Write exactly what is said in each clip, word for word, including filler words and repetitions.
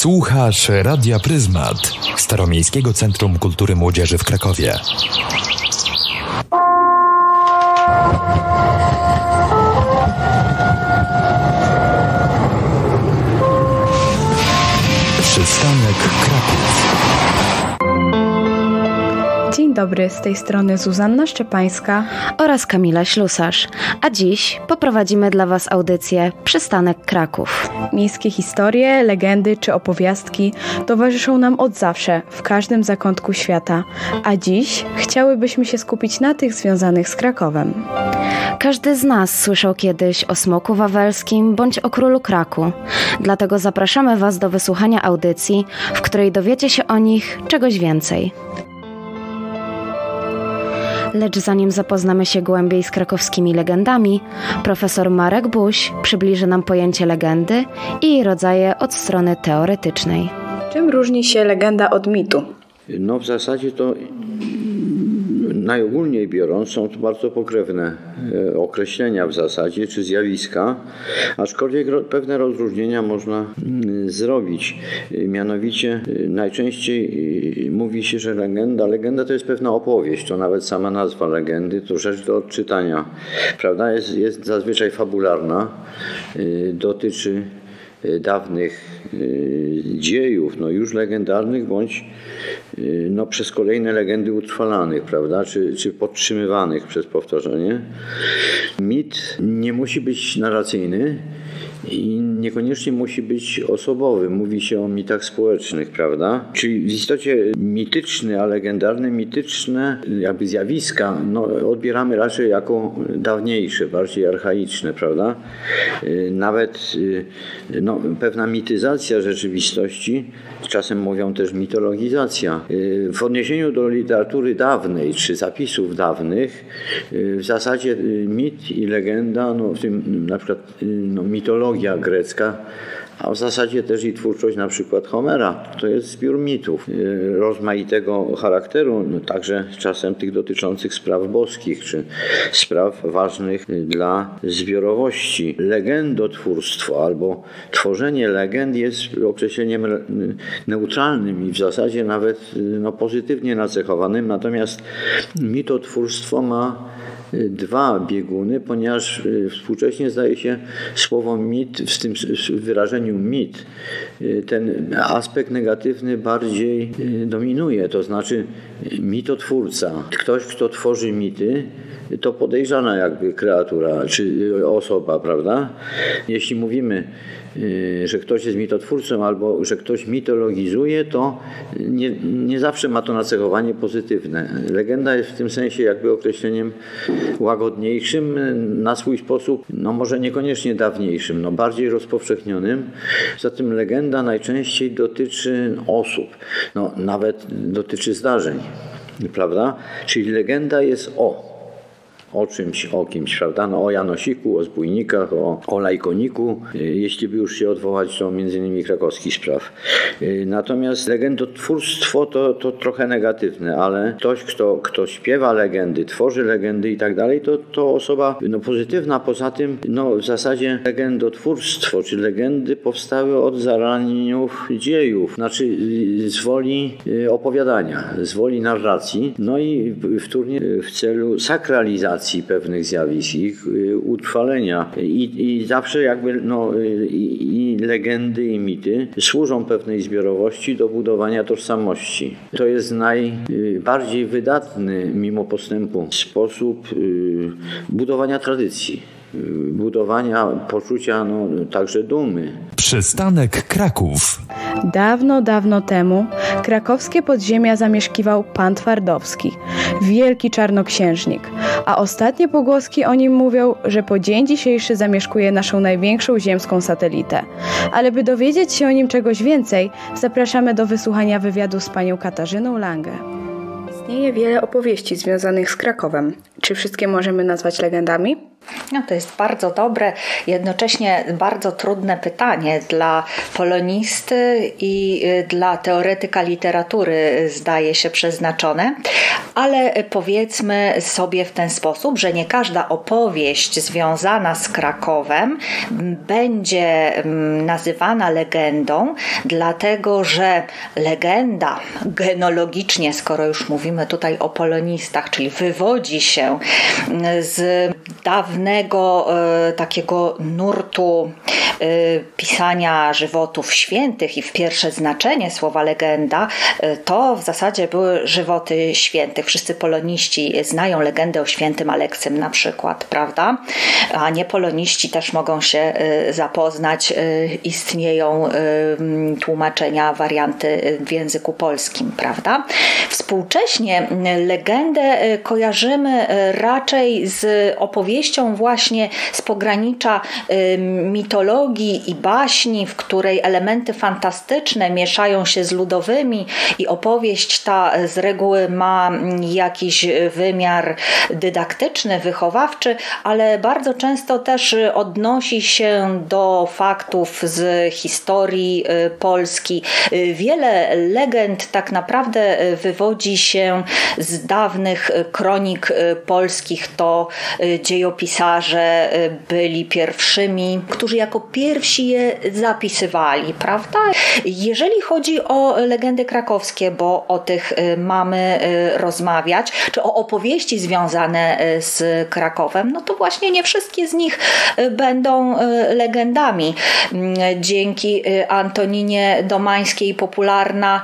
Słuchasz Radia Pryzmat, Staromiejskiego Centrum Kultury Młodzieży w Krakowie. Przystanek Kraków. Dzień dobry, z tej strony Zuzanna Szczepańska oraz Kamila Ślusarz, a dziś poprowadzimy dla Was audycję Przystanek Kraków. Miejskie historie, legendy czy opowiastki towarzyszą nam od zawsze, w każdym zakątku świata, a dziś chciałybyśmy się skupić na tych związanych z Krakowem. Każdy z nas słyszał kiedyś o Smoku Wawelskim bądź o Królu Kraku, dlatego zapraszamy Was do wysłuchania audycji, w której dowiecie się o nich czegoś więcej. Lecz zanim zapoznamy się głębiej z krakowskimi legendami, profesor Marek Buś przybliży nam pojęcie legendy i jej rodzaje od strony teoretycznej. Czym różni się legenda od mitu? No w zasadzie to najogólniej biorąc są to bardzo pokrewne określenia w zasadzie, czy zjawiska, aczkolwiek pewne rozróżnienia można zrobić. Mianowicie najczęściej mówi się, że legenda, legenda to jest pewna opowieść, to nawet sama nazwa legendy, to rzecz do odczytania. Prawda jest, jest zazwyczaj fabularna, dotyczy dawnych dziejów, no już legendarnych, bądź no przez kolejne legendy utrwalanych, prawda, czy, czy podtrzymywanych przez powtarzanie. Mit nie musi być narracyjny i niekoniecznie musi być osobowy. Mówi się o mitach społecznych, prawda? Czyli w istocie mityczne, a legendarne, mityczne jakby zjawiska no, odbieramy raczej jako dawniejsze, bardziej archaiczne, prawda? Nawet no, pewna mityzacja rzeczywistości, czasem mówią też mitologizacja. W odniesieniu do literatury dawnej, czy zapisów dawnych, w zasadzie mit i legenda, no, w tym na przykład no, mitologia grecka, a w zasadzie też i twórczość na przykład Homera. To jest zbiór mitów rozmaitego charakteru, no także czasem tych dotyczących spraw boskich, czy spraw ważnych dla zbiorowości. Legendotwórstwo albo tworzenie legend jest określeniem neutralnym i w zasadzie nawet no, pozytywnie nacechowanym, natomiast mitotwórstwo ma dwa bieguny, ponieważ współcześnie zdaje się słowo mit, w tym wyrażeniu mit, ten aspekt negatywny bardziej dominuje, to znaczy mitotwórca. Ktoś, kto tworzy mity, to podejrzana jakby kreatura czy osoba, prawda? Jeśli mówimy, że ktoś jest mitotwórcą albo że ktoś mitologizuje, to nie, nie zawsze ma to nacechowanie pozytywne. Legenda jest w tym sensie jakby określeniem łagodniejszym, na swój sposób, no może niekoniecznie dawniejszym, no bardziej rozpowszechnionym. Zatem legenda najczęściej dotyczy osób, no nawet dotyczy zdarzeń, prawda? Czyli legenda jest o o czymś, o kimś, prawda? No, o Janosiku, o zbójnikach, o, o Lajkoniku, jeśli by już się odwołać do między innymi krakowskich spraw. Natomiast legendotwórstwo to, to trochę negatywne, ale ktoś, kto, kto śpiewa legendy, tworzy legendy i tak dalej, to, to osoba no, pozytywna. Poza tym no, w zasadzie legendotwórstwo, czy legendy powstały od zaraniów dziejów, znaczy z woli opowiadania, z woli narracji, no i wtórnie w celu sakralizacji pewnych zjawisk, ich utrwalenia. I, i zawsze jakby no, i, i legendy i mity służą pewnej zbiorowości do budowania tożsamości. To jest najbardziej wydatny mimo postępu sposób y, budowania tradycji, y, budowania poczucia no, także dumy. Przystanek Kraków. Dawno, dawno temu krakowskie podziemia zamieszkiwał Pan Twardowski, wielki czarnoksiężnik, a ostatnie pogłoski o nim mówią, że po dzień dzisiejszy zamieszkuje naszą największą ziemską satelitę. Ale by dowiedzieć się o nim czegoś więcej, zapraszamy do wysłuchania wywiadu z panią Katarzyną Lange. Istnieje wiele opowieści związanych z Krakowem. Czy wszystkie możemy nazwać legendami? No to jest bardzo dobre, jednocześnie bardzo trudne pytanie dla polonisty i dla teoretyka literatury, zdaje się, przeznaczone, ale powiedzmy sobie w ten sposób, że nie każda opowieść związana z Krakowem będzie nazywana legendą, dlatego że legenda genealogicznie, skoro już mówimy tutaj o polonistach, czyli wywodzi się z dawnego takiego nurtu pisania żywotów świętych i pierwsze znaczenie słowa legenda to w zasadzie były żywoty świętych. Wszyscy poloniści znają legendę o Świętym Aleksym na przykład, prawda? A niepoloniści też mogą się zapoznać. Istnieją tłumaczenia, warianty w języku polskim, prawda? Współcześnie legendę kojarzymy raczej z opowieścią właśnie z pogranicza mitologii i baśni, w której elementy fantastyczne mieszają się z ludowymi i opowieść ta z reguły ma jakiś wymiar dydaktyczny, wychowawczy, ale bardzo często też odnosi się do faktów z historii Polski. Wiele legend tak naprawdę wywodzi się z dawnych kronik polskich, to dziejopisania byli pierwszymi, którzy jako pierwsi je zapisywali, prawda? Jeżeli chodzi o legendy krakowskie, bo o tych mamy rozmawiać, czy o opowieści związane z Krakowem, no to właśnie nie wszystkie z nich będą legendami. Dzięki Antoninie Domańskiej popularna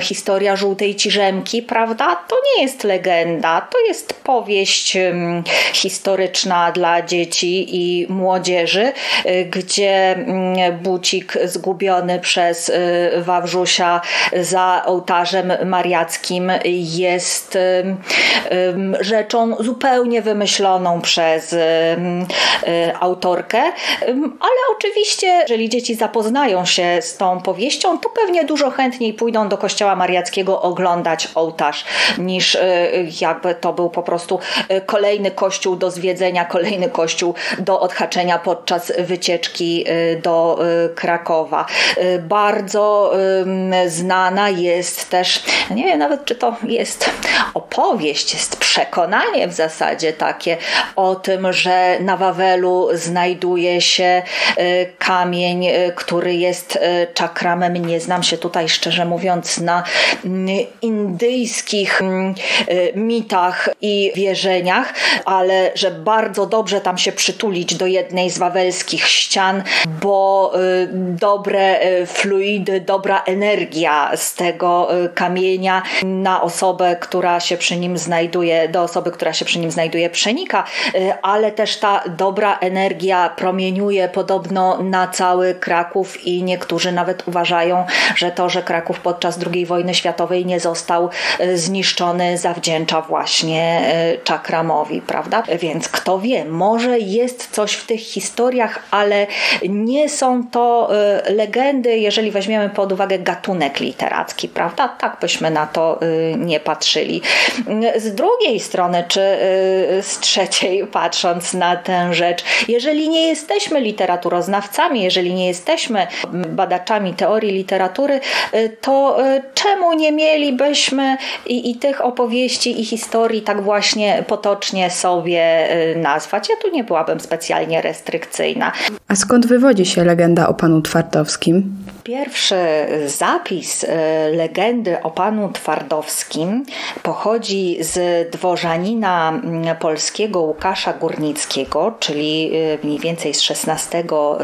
historia Żółtej Ciżemki, prawda? To nie jest legenda, to jest powieść historyczna dla dzieci i młodzieży, gdzie bucik zgubiony przez Wawrzusia za ołtarzem mariackim jest rzeczą zupełnie wymyśloną przez autorkę, ale oczywiście, jeżeli dzieci zapoznają się z tą powieścią, to pewnie dużo chętniej pójdą do kościoła mariackiego oglądać ołtarz, niż jakby to był po prostu kolejny kościół do zwiedzenia, kolejny kościół do odhaczenia podczas wycieczki do Krakowa. Bardzo znana jest też, nie wiem nawet czy to jest opowieść, jest przekonanie w zasadzie takie o tym, że na Wawelu znajduje się kamień, który jest czakramem. Nie znam się tutaj, szczerze mówiąc, na indyjskich mitach i wierzeniach, ale że bardzo dobrze tam się przytulić do jednej z wawelskich ścian, bo dobre fluidy, dobra energia z tego kamienia na osobę, która się przy nim znajduje, do osoby, która się przy nim znajduje, przenika, ale też ta dobra energia promieniuje podobno na cały Kraków i niektórzy nawet uważają, że to, że Kraków podczas drugiej wojny światowej nie został zniszczony, zawdzięcza właśnie czakramowi, prawda? Więc kto wie, może jest coś w tych historiach, ale nie są to y, legendy, jeżeli weźmiemy pod uwagę gatunek literacki, prawda? Tak byśmy na to y, nie patrzyli. Z drugiej strony, czy y, z trzeciej, patrząc na tę rzecz, jeżeli nie jesteśmy literaturoznawcami, jeżeli nie jesteśmy badaczami teorii literatury, y, to y, czemu nie mielibyśmy i, i tych opowieści, i historii tak właśnie potocznie sobie nazwać. Ja tu nie byłabym specjalnie restrykcyjna. A skąd wywodzi się legenda o panu Twardowskim? Pierwszy zapis legendy o panu Twardowskim pochodzi z dworzanina polskiego Łukasza Górnickiego, czyli mniej więcej z szesnastego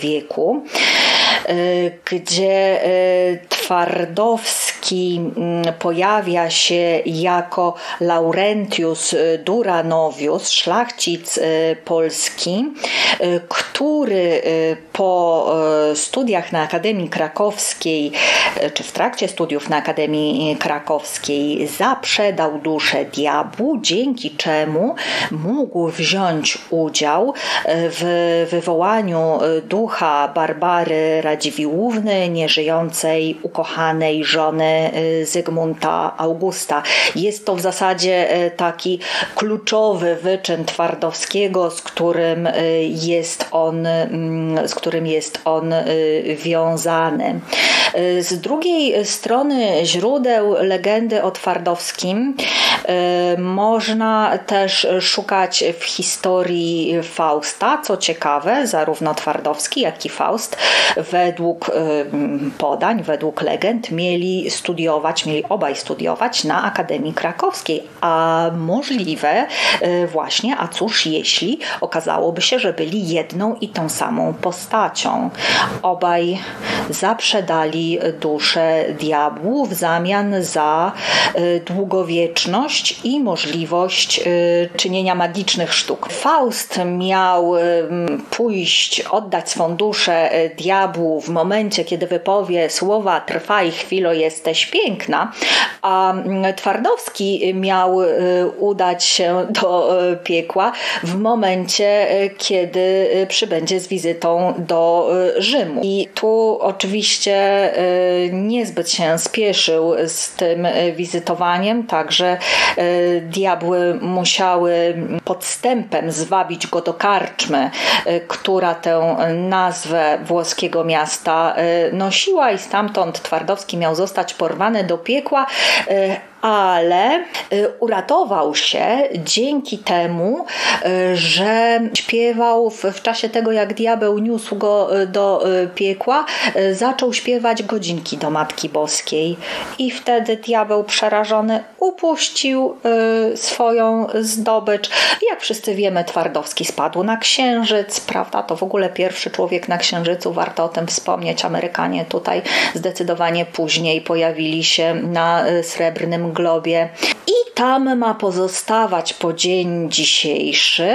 wieku, gdzie Twardowski pojawia się jako Laurentius Duranowius, szlachcic polski, który po studiach na Akademii Krakowskiej, czy w trakcie studiów na Akademii Krakowskiej, zaprzedał duszę diabłu, dzięki czemu mógł wziąć udział w wywołaniu ducha Barbary Radziwiłłówny, nieżyjącej ukochanej ukochanej żony Zygmunta Augusta. Jest to w zasadzie taki kluczowy wyczyn Twardowskiego, z którym jest on, z którym jest on wiązany. Z drugiej strony źródeł legendy o Twardowskim można też szukać w historii Fausta, co ciekawe, zarówno Twardowski, jak i Faust według podań, według legend mieli studiować, mieli obaj studiować na Akademii Krakowskiej, a możliwe właśnie, a cóż jeśli okazałoby się, że byli jedną i tą samą postacią. Obaj zaprzedali duszę diabłu w zamian za długowieczność i możliwość czynienia magicznych sztuk. Faust miał pójść, oddać swą duszę diabłu w momencie, kiedy wypowie słowa trwaj chwilo, jesteś piękna, a Twardowski miał udać się do piekła w momencie, kiedy przybędzie z wizytą do Rzymu. I tu oczywiście niezbyt się spieszył z tym wizytowaniem, także diabły musiały podstępem zwabić go do karczmy, która tę nazwę włoskiego miasta nosiła i stamtąd Twardowski miał zostać porwany do piekła, ale uratował się dzięki temu, że śpiewał w, w czasie tego, jak diabeł niósł go do piekła, zaczął śpiewać godzinki do Matki Boskiej i wtedy diabeł przerażony upuścił swoją zdobycz. Jak wszyscy wiemy, Twardowski spadł na Księżyc, prawda? To w ogóle pierwszy człowiek na Księżycu, warto o tym wspomnieć. Amerykanie tutaj zdecydowanie później pojawili się na Srebrnym Globie. I tam ma pozostawać po dzień dzisiejszy.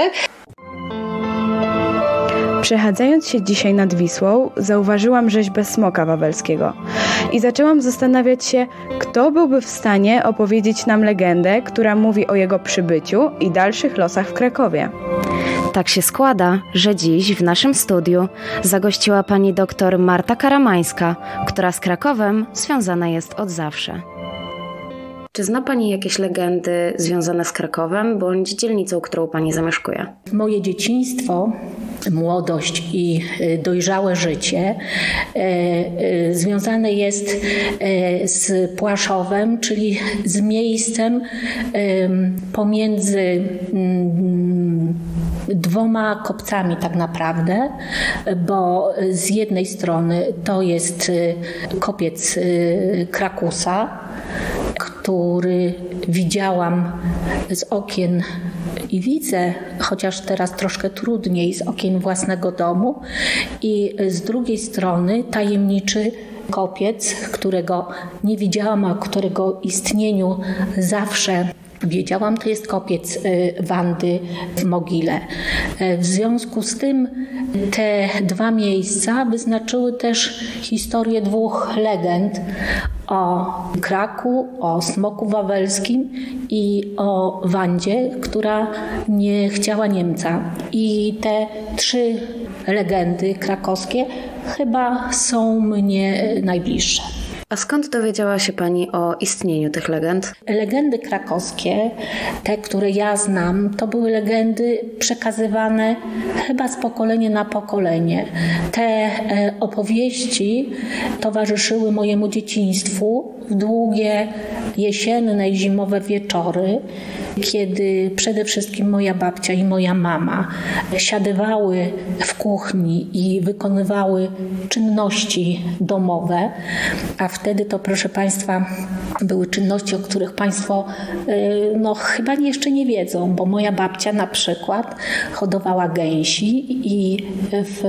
Przechadzając się dzisiaj nad Wisłą, zauważyłam rzeźbę Smoka Wawelskiego i zaczęłam zastanawiać się, kto byłby w stanie opowiedzieć nam legendę, która mówi o jego przybyciu i dalszych losach w Krakowie. Tak się składa, że dziś w naszym studiu zagościła pani doktor Marta Karamańska, która z Krakowem związana jest od zawsze. Czy zna pani jakieś legendy związane z Krakowem bądź dzielnicą, którą pani zamieszkuje? Moje dzieciństwo, młodość i dojrzałe życie związane jest z Płaszowem, czyli z miejscem pomiędzy dwoma kopcami tak naprawdę, bo z jednej strony to jest Kopiec Krakusa, który widziałam z okien i widzę, chociaż teraz troszkę trudniej, z okien własnego domu, i z drugiej strony tajemniczy kopiec, którego nie widziałam, a którego istnieniu zawsze wiedziałam, to jest kopiec Wandy w Mogile. W związku z tym te dwa miejsca wyznaczyły też historię dwóch legend o Kraku, o Smoku Wawelskim i o Wandzie, która nie chciała Niemca. I te trzy legendy krakowskie chyba są mnie najbliższe. A skąd dowiedziała się pani o istnieniu tych legend? Legendy krakowskie, te, które ja znam, to były legendy przekazywane chyba z pokolenia na pokolenie. Te opowieści towarzyszyły mojemu dzieciństwu w długie jesienne i zimowe wieczory, kiedy przede wszystkim moja babcia i moja mama siadywały w kuchni i wykonywały czynności domowe, a wtedy to, proszę Państwa, były czynności, o których Państwo no, chyba jeszcze nie wiedzą, bo moja babcia na przykład hodowała gęsi i w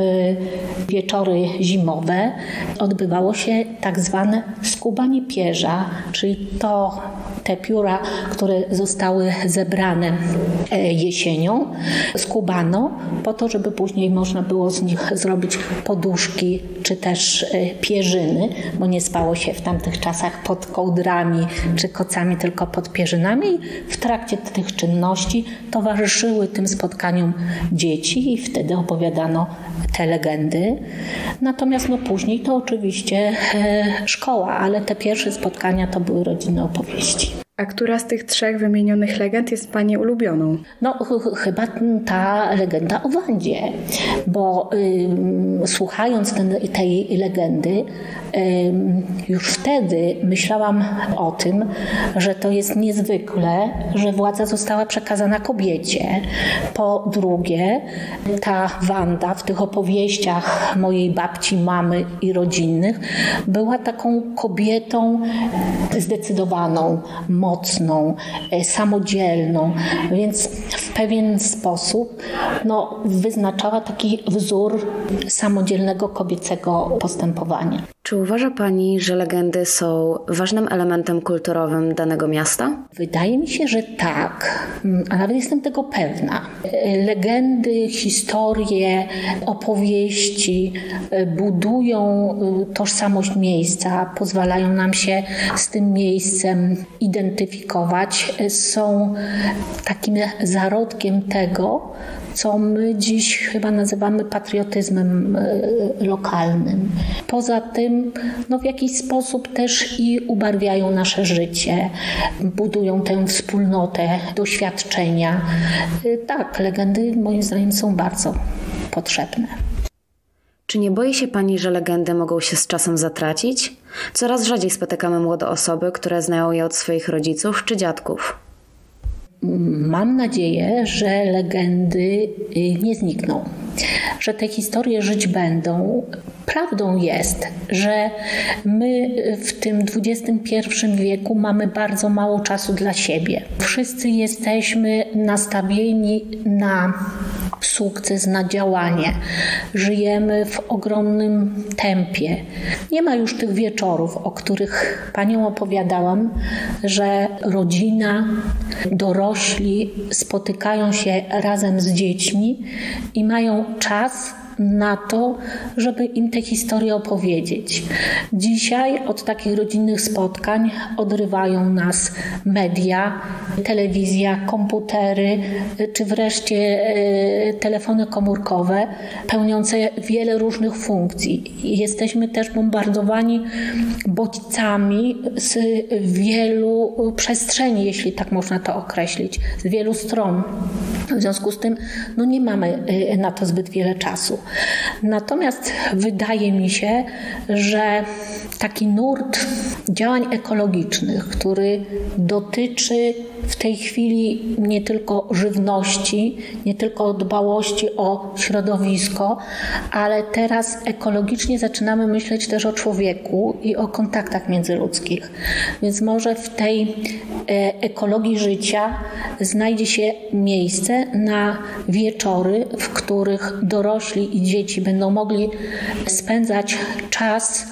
wieczory zimowe odbywało się tak zwane skubanie pierza, czyli to te pióra, które zostały zebrane jesienią, skubano po to, żeby później można było z nich zrobić poduszki czy też pierzyny, bo nie spało się w tamtych czasach pod kołdrami czy kocami, tylko pod pierzynami. W trakcie tych czynności towarzyszyły tym spotkaniom dzieci i wtedy opowiadano te legendy. Natomiast no później to oczywiście szkoła, ale te pierwsze spotkania to były rodzinne opowieści. A która z tych trzech wymienionych legend jest Pani ulubioną? No ch- ch- chyba ta legenda o Wandzie, bo y, słuchając ten, tej legendy y, już wtedy myślałam o tym, że to jest niezwykle, że władza została przekazana kobiecie. Po drugie, ta Wanda w tych opowieściach mojej babci, mamy i rodzinnych była taką kobietą zdecydowaną, mocną, samodzielną, więc w pewien sposób no, wyznaczała taki wzór samodzielnego kobiecego postępowania. Czy uważa Pani, że legendy są ważnym elementem kulturowym danego miasta? Wydaje mi się, że tak, a nawet jestem tego pewna. Legendy, historie, opowieści budują tożsamość miejsca, pozwalają nam się z tym miejscem identyfikować, są takim zarodkiem tego, co my dziś chyba nazywamy patriotyzmem lokalnym. Poza tym no w jakiś sposób też i ubarwiają nasze życie, budują tę wspólnotę, doświadczenia. Tak, legendy moim zdaniem są bardzo potrzebne. Czy nie boi się Pani, że legendy mogą się z czasem zatracić? Coraz rzadziej spotykamy młode osoby, które znają je od swoich rodziców czy dziadków. Mam nadzieję, że legendy nie znikną, że te historie żyć będą. Prawdą jest, że my w tym dwudziestym pierwszym wieku mamy bardzo mało czasu dla siebie. Wszyscy jesteśmy nastawieni na sukces, na działanie. Żyjemy w ogromnym tempie. Nie ma już tych wieczorów, o których Panią opowiadałam, że rodzina, dorośli spotykają się razem z dziećmi i mają czas na to, żeby im te historie opowiedzieć. Dzisiaj od takich rodzinnych spotkań odrywają nas media, telewizja, komputery, czy wreszcie telefony komórkowe, pełniące wiele różnych funkcji. Jesteśmy też bombardowani bodźcami z wielu przestrzeni, jeśli tak można to określić, z wielu stron. W związku z tym no nie mamy na to zbyt wiele czasu. Natomiast wydaje mi się, że taki nurt działań ekologicznych, który dotyczy w tej chwili nie tylko żywności, nie tylko dbałości o środowisko, ale teraz ekologicznie zaczynamy myśleć też o człowieku i o kontaktach międzyludzkich. Więc może w tej ekologii życia znajdzie się miejsce na wieczory, w których dorośli i dzieci będą mogli spędzać czas,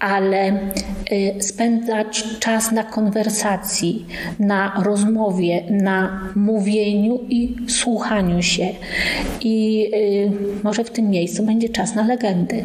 ale spędzać czas na konwersacji, na rozmowie, na mówieniu i słuchaniu się. I może w tym miejscu będzie czas na legendy.